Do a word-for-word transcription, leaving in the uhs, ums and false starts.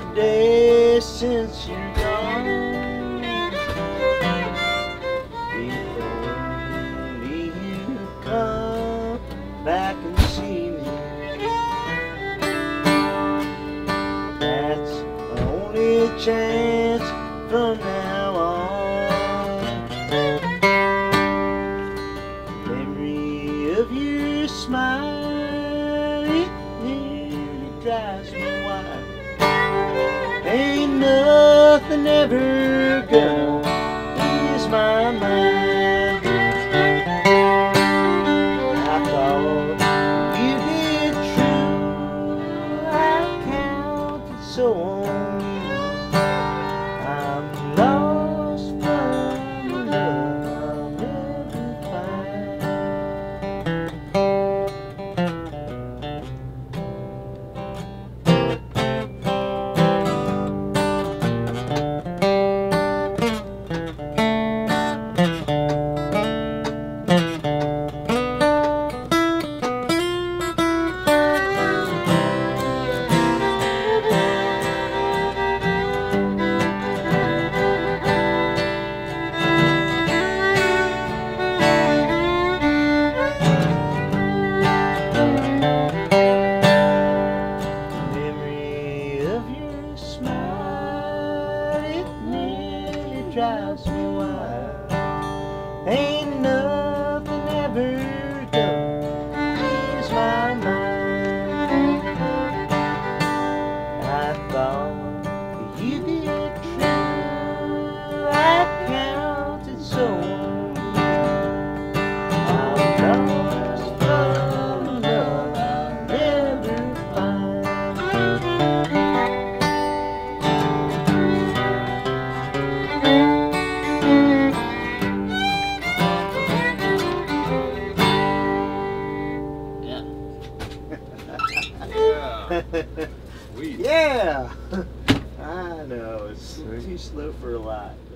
sad days since you're gone. If only you come back and see me. That's my only chance from now on. Memory of your smile, it nearly drives me wild. Ain't nothing ever gonna ease my mind. I thought you did true, I counted so on you. I'm lost from the love I'll never find. Drives me wild. Ain't nothing ever gonna ease my mind. I thought you did true, I counted so on you. I'm lost from love I'll never find. Yeah, I know, it's too slow for a lot.